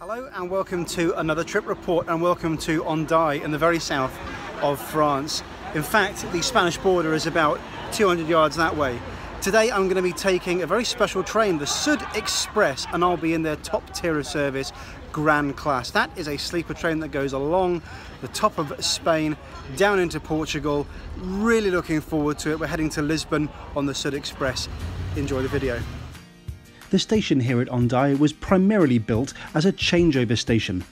Hello and welcome to another trip report, and welcome to Hendaye in the very south of France. In fact, the Spanish border is about 200 yards that way. Today I'm going to be taking a very special train, the Sud Express, and I'll be in their top tier of service, Grand Class. That is a sleeper train that goes along the top of Spain, down into Portugal. Really looking forward to it. We're heading to Lisbon on the Sud Express. Enjoy the video. The station here at Hendaye was primarily built as a changeover station.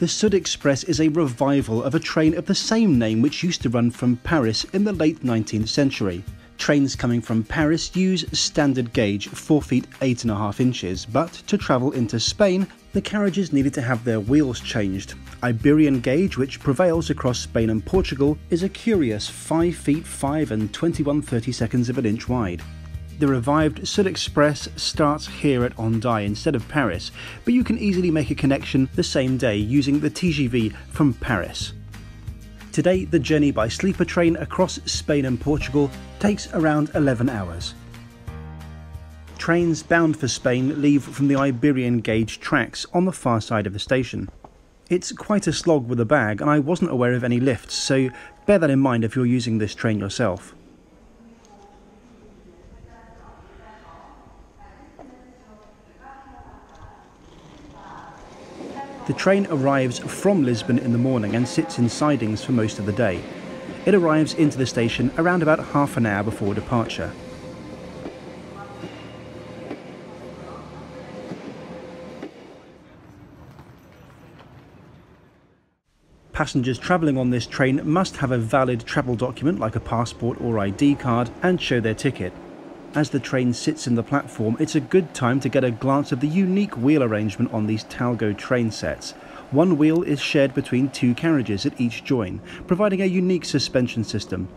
The Sud Express is a revival of a train of the same name which used to run from Paris in the late 19th century. Trains coming from Paris use standard gauge 4 feet 8.5 inches, but to travel into Spain, the carriages needed to have their wheels changed. Iberian gauge, which prevails across Spain and Portugal, is a curious 5 feet 5 and 21/32 of an inch wide. The revived Sud Express starts here at Hendaye instead of Paris, but you can easily make a connection the same day using the TGV from Paris. Today, the journey by sleeper train across Spain and Portugal takes around 11 hours. Trains bound for Spain leave from the Iberian gauge tracks on the far side of the station. It's quite a slog with a bag, and I wasn't aware of any lifts, so bear that in mind if you're using this train yourself. The train arrives from Lisbon in the morning and sits in sidings for most of the day. It arrives into the station around about half an hour before departure. Passengers travelling on this train must have a valid travel document like a passport or ID card and show their ticket. As the train sits in the platform, it's a good time to get a glance of the unique wheel arrangement on these Talgo train sets. One wheel is shared between two carriages at each join, providing a unique suspension system.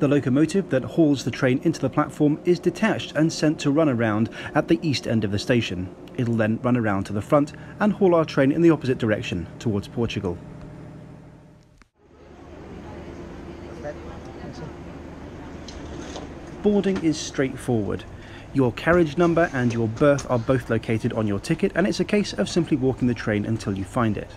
The locomotive that hauls the train into the platform is detached and sent to run around at the east end of the station. It'll then run around to the front and haul our train in the opposite direction, towards Portugal. Boarding is straightforward. Your carriage number and your berth are both located on your ticket, and it's a case of simply walking the train until you find it.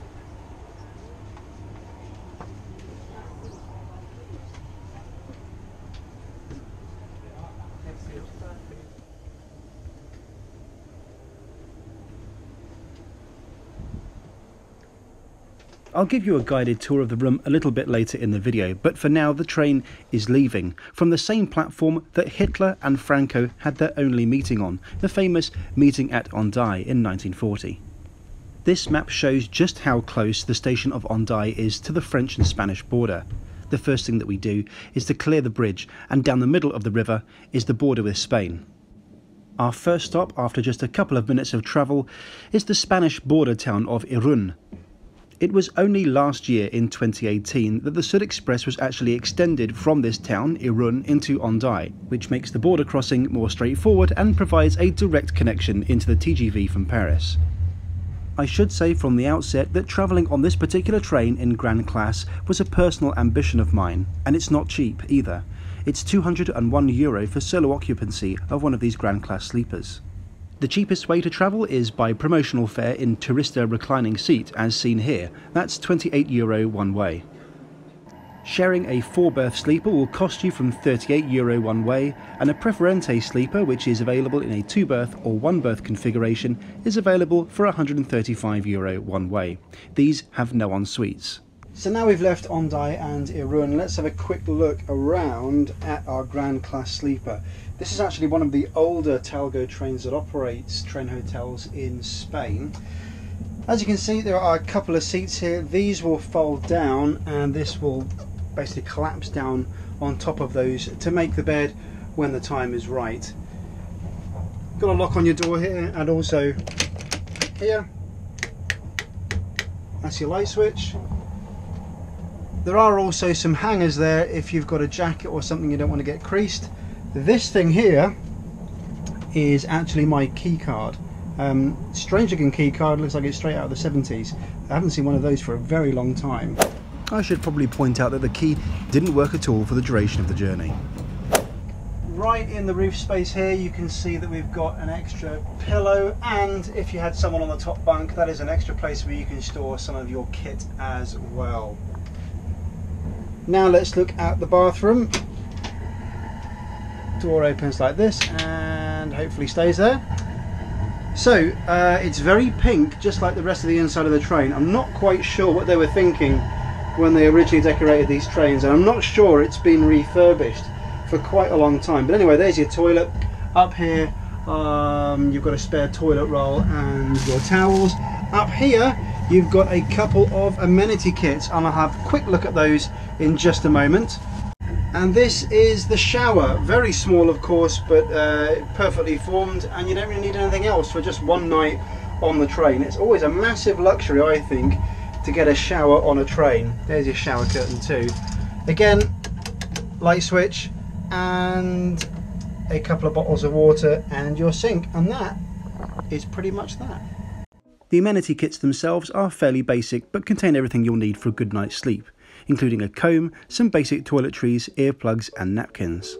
I'll give you a guided tour of the room a little bit later in the video, but for now the train is leaving from the same platform that Hitler and Franco had their only meeting on, the famous meeting at Hendaye in 1940. This map shows just how close the station of Hendaye is to the French and Spanish border. The first thing that we do is to clear the bridge, and down the middle of the river is the border with Spain. Our first stop, after just a couple of minutes of travel, is the Spanish border town of Irún. It was only last year, in 2018, that the Sud Express was actually extended from this town, Irún, into Hendaye, which makes the border crossing more straightforward and provides a direct connection into the TGV from Paris. I should say from the outset that travelling on this particular train in Grand Class was a personal ambition of mine, and it's not cheap either. It's €201 for solo occupancy of one of these Grand Class sleepers. The cheapest way to travel is by promotional fare in Turista reclining seat, as seen here. That's €28 one way. Sharing a four-berth sleeper will cost you from €38 one way, and a Preferente sleeper, which is available in a two-berth or one-berth configuration, is available for €135 one way. These have no en-suites. So now we've left Hendaye and Irún, let's have a quick look around at our Grand Class sleeper. This is actually one of the older Talgo trains that operates train hotels in Spain. As you can see, there are a couple of seats here. These will fold down and this will basically collapse down on top of those to make the bed when the time is right. Got a lock on your door here and also here. That's your light switch. There are also some hangers there if you've got a jacket or something you don't want to get creased. This thing here is actually my key card. Strange looking key card, looks like it's straight out of the 70s. I haven't seen one of those for a very long time. I should probably point out that the key didn't work at all for the duration of the journey. right in the roof space here, you can see that we've got an extra pillow, and if you had someone on the top bunk, that is an extra place where you can store some of your kit as well. Now let's look at the bathroom. Door opens like this and hopefully stays there. So it's very pink, just like the rest of the inside of the train. I'm not quite sure what they were thinking when they originally decorated these trains, and I'm not sure it's been refurbished for quite a long time. But anyway, there's your toilet up here. You've got a spare toilet roll and your towels. Up here you've got a couple of amenity kits, and I'll have a quick look at those in just a moment. And this is the shower, very small of course, but perfectly formed, and you don't really need anything else for just one night on the train. It's always a massive luxury, I think, to get a shower on a train. There's your shower curtain too. Again, light switch and a couple of bottles of water and your sink, and that is pretty much that. The amenity kits themselves are fairly basic but contain everything you'll need for a good night's sleep, including a comb, some basic toiletries, earplugs and napkins.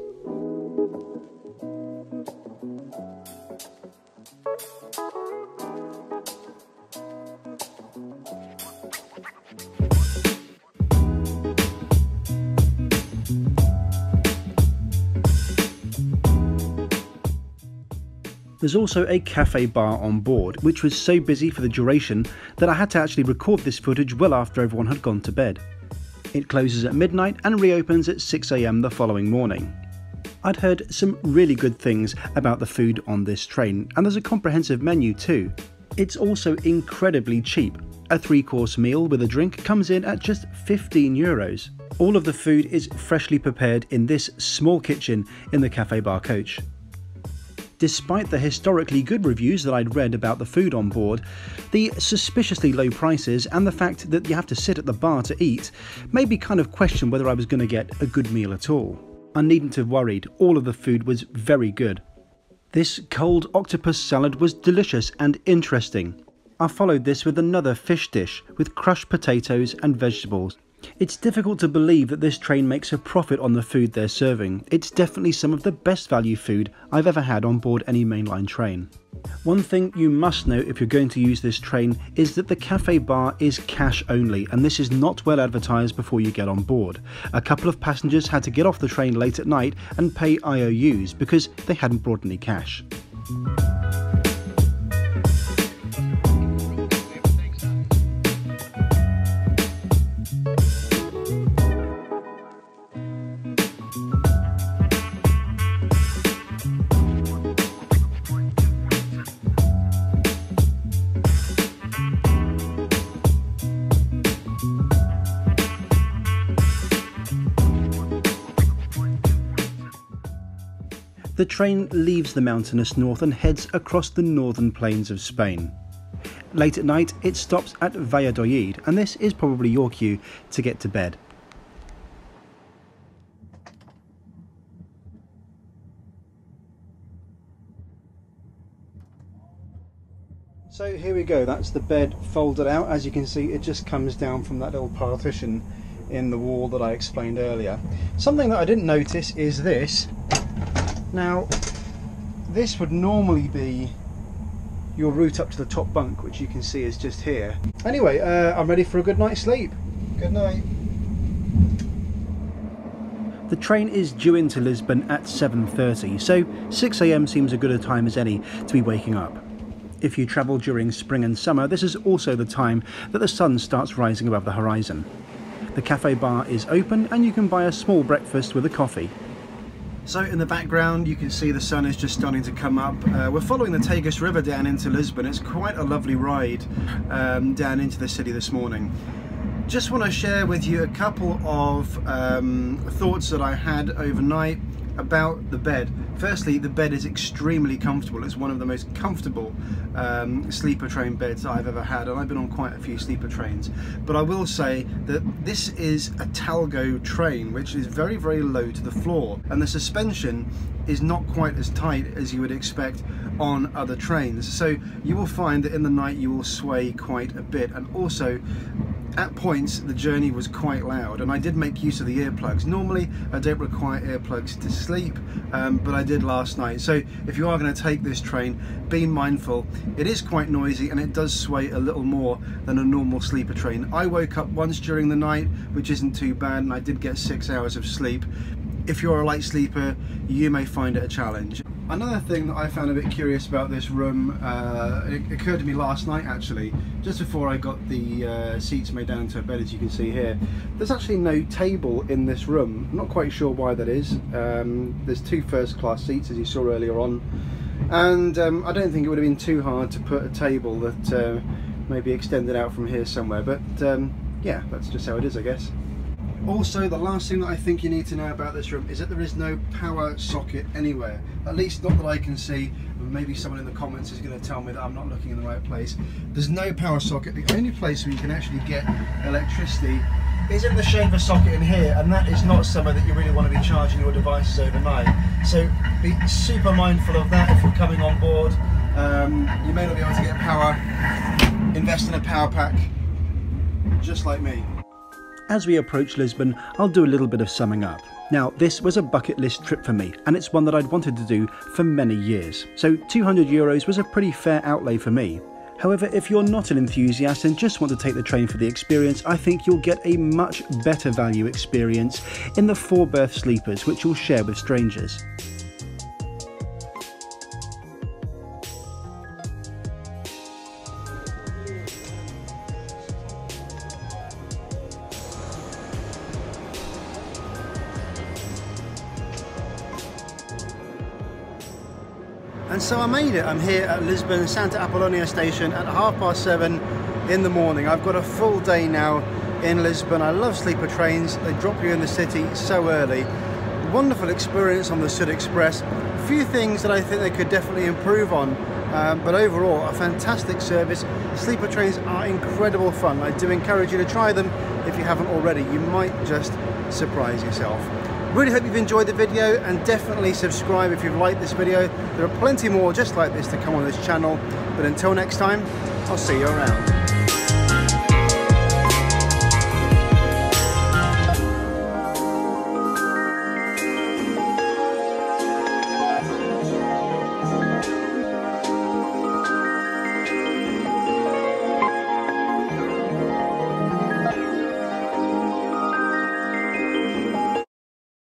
There's also a cafe bar on board, which was so busy for the duration that I had to actually record this footage well after everyone had gone to bed. It closes at midnight and reopens at 6 AM the following morning. I'd heard some really good things about the food on this train, and there's a comprehensive menu too. It's also incredibly cheap. A 3-course meal with a drink comes in at just €15. All of the food is freshly prepared in this small kitchen in the cafe bar coach. Despite the historically good reviews that I'd read about the food on board, the suspiciously low prices and the fact that you have to sit at the bar to eat made me kind of question whether I was going to get a good meal at all. I needn't have worried, all of the food was very good. This cold octopus salad was delicious and interesting. I followed this with another fish dish with crushed potatoes and vegetables. It's difficult to believe that this train makes a profit on the food they're serving. It's definitely some of the best value food I've ever had on board any mainline train. One thing you must know if you're going to use this train is that the cafe bar is cash only, and this is not well advertised before you get on board. A couple of passengers had to get off the train late at night and pay IOUs because they hadn't brought any cash. The train leaves the mountainous north and heads across the northern plains of Spain. Late at night, it stops at Valladolid, and this is probably your cue to get to bed. So here we go, that's the bed folded out. As you can see, it just comes down from that little partition in the wall that I explained earlier. Something that I didn't notice is this. Now, this would normally be your route up to the top bunk, which you can see is just here. Anyway, I'm ready for a good night's sleep. Good night. The train is due into Lisbon at 7:30, so 6 AM seems as good a time as any to be waking up. If you travel during spring and summer, this is also the time that the sun starts rising above the horizon. The cafe bar is open and you can buy a small breakfast with a coffee. So in the background you can see the sun is just starting to come up. We're following the Tagus River down into Lisbon. It's quite a lovely ride down into the city this morning. Just want to share with you a couple of thoughts that I had overnight about the bed. Firstly, the bed is extremely comfortable. It's one of the most comfortable sleeper train beds I've ever had, and I've been on quite a few sleeper trains. But I will say that this is a Talgo train, which is very, very low to the floor, and the suspension is not quite as tight as you would expect on other trains. So you will find that in the night you will sway quite a bit, and also at points the journey was quite loud, and I did make use of the earplugs. Normally I don't require earplugs to sleep, but I did last night. So if you are going to take this train, be mindful. It is quite noisy and it does sway a little more than a normal sleeper train. I woke up once during the night, which isn't too bad, and I did get 6 hours of sleep. If you're a light sleeper, you may find it a challenge. Another thing that I found a bit curious about this room, it occurred to me last night actually, just before I got the seats made down to a bed, as you can see here. There's actually no table in this room. I'm not quite sure why that is. There's two first class seats, as you saw earlier on, and I don't think it would have been too hard to put a table that maybe extended out from here somewhere, but yeah, that's just how it is, I guess. Also, the last thing that I think you need to know about this room is that there is no power socket anywhere, at least not that I can see. Maybe someone in the comments is going to tell me that I'm not looking in the right place. There's no power socket. The only place where you can actually get electricity is in the shaver socket in here, and that is not somewhere that you really want to be charging your devices overnight. So be super mindful of that if you're coming on board. You may not be able to get power. Invest in a power pack, just like me. As we approach Lisbon, I'll do a little bit of summing up. Now, this was a bucket list trip for me, and it's one that I'd wanted to do for many years, so €200 was a pretty fair outlay for me. However, if you're not an enthusiast and just want to take the train for the experience, I think you'll get a much better value experience in the 4-berth sleepers, which you'll share with strangers. And so I made it. I'm here at Lisbon Santa Apollonia station at 7:30 in the morning. I've got a full day now in Lisbon. I love sleeper trains. They drop you in the city so early. Wonderful experience on the Sud Express. A few things that I think they could definitely improve on, but overall a fantastic service. Sleeper trains are incredible fun. I do encourage you to try them if you haven't already. You might just surprise yourself. Really hope you've enjoyed the video, and definitely subscribe if you've liked this video. There are plenty more just like this to come on this channel, but until next time, I'll see you around.